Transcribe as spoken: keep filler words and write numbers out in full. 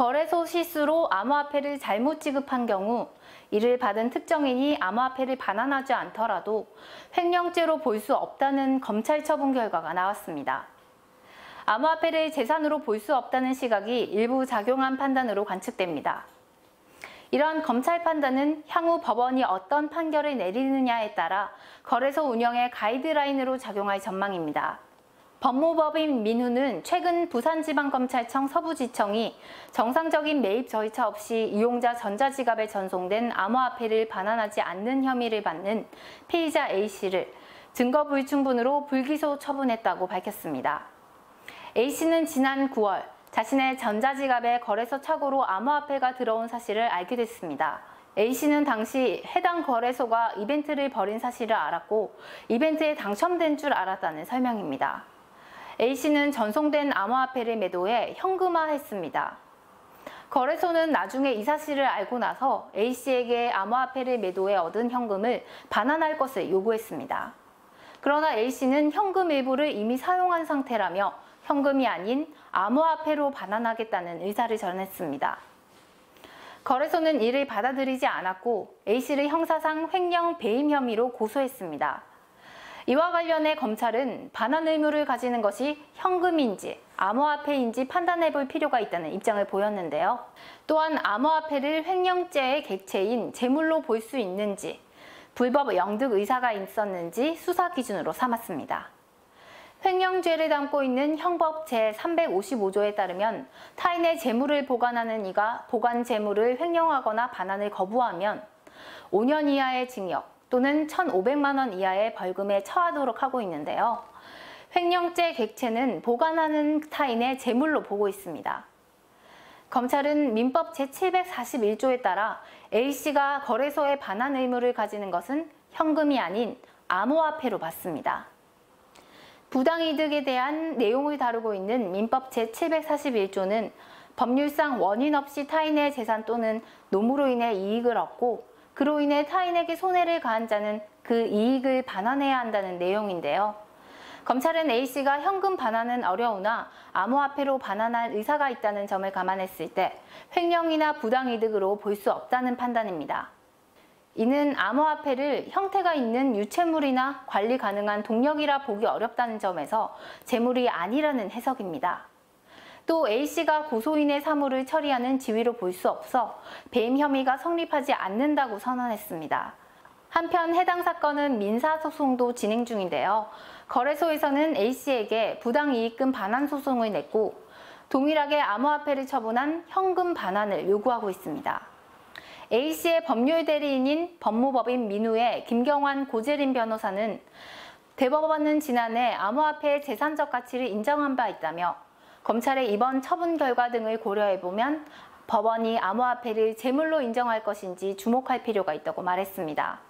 거래소 실수로 암호화폐를 잘못 지급한 경우 이를 받은 특정인이 암호화폐를 반환하지 않더라도 횡령죄로 볼 수 없다는 검찰 처분 결과가 나왔습니다. 암호화폐를 재산으로 볼 수 없다는 시각이 일부 작용한 판단으로 관측됩니다. 이런 검찰 판단은 향후 법원이 어떤 판결을 내리느냐에 따라 거래소 운영의 가이드라인으로 작용할 전망입니다. 법무법인 민후는 최근 부산지방검찰청 서부지청이 정상적인 매입 절차 없이 이용자 전자지갑에 전송된 암호화폐를 반환하지 않는 혐의를 받는 피의자 A씨를 증거 불충분으로 불기소 처분했다고 밝혔습니다. A씨는 지난 구월 자신의 전자지갑에 거래소 착오로 암호화폐가 들어온 사실을 알게 됐습니다. A씨는 당시 해당 거래소가 이벤트를 벌인 사실을 알았고 이벤트에 당첨된 줄 알았다는 설명입니다. A씨는 전송된 암호화폐를 매도해 현금화했습니다. 거래소는 나중에 이 사실을 알고 나서 A씨에게 암호화폐를 매도해 얻은 현금을 반환할 것을 요구했습니다. 그러나 A씨는 현금 일부를 이미 사용한 상태라며 현금이 아닌 암호화폐로 반환하겠다는 의사를 전했습니다. 거래소는 이를 받아들이지 않았고 A씨를 형사상 횡령 배임 혐의로 고소했습니다. 이와 관련해 검찰은 반환 의무를 가지는 것이 현금인지 암호화폐인지 판단해 볼 필요가 있다는 입장을 보였는데요. 또한 암호화폐를 횡령죄의 객체인 재물로 볼 수 있는지 불법 영득 의사가 있었는지 수사 기준으로 삼았습니다. 횡령죄를 담고 있는 형법 제삼백오십오조에 따르면 타인의 재물을 보관하는 이가 보관 재물을 횡령하거나 반환을 거부하면 오년 이하의 징역 또는 천오백만 원 이하의 벌금에 처하도록 하고 있는데요. 횡령죄 객체는 보관하는 타인의 재물로 보고 있습니다. 검찰은 민법 제칠백사십일조에 따라 A씨가 거래소에 반환 의무를 가지는 것은 현금이 아닌 암호화폐로 봤습니다. 부당이득에 대한 내용을 다루고 있는 민법 제칠백사십일조는 법률상 원인 없이 타인의 재산 또는 노무로 인해 이익을 얻고 그로 인해 타인에게 손해를 가한 자는 그 이익을 반환해야 한다는 내용인데요. 검찰은 A씨가 현금 반환은 어려우나 암호화폐로 반환할 의사가 있다는 점을 감안했을 때 횡령이나 부당이득으로 볼 수 없다는 판단입니다. 이는 암호화폐를 형태가 있는 유체물이나 관리 가능한 동력이라 보기 어렵다는 점에서 재물이 아니라는 해석입니다. 또 A씨가 고소인의 사물을 처리하는 지위로 볼 수 없어 배임 혐의가 성립하지 않는다고 선언했습니다. 한편 해당 사건은 민사소송도 진행 중인데요. 거래소에서는 A씨에게 부당이익금 반환 소송을 냈고 동일하게 암호화폐를 처분한 현금 반환을 요구하고 있습니다. A씨의 법률 대리인인 법무법인 민후의 김경환, 고재림 변호사는 대법원은 지난해 암호화폐의 재산적 가치를 인정한 바 있다며 검찰의 이번 처분 결과 등을 고려해보면 법원이 암호화폐를 재물로 인정할 것인지 주목할 필요가 있다고 말했습니다.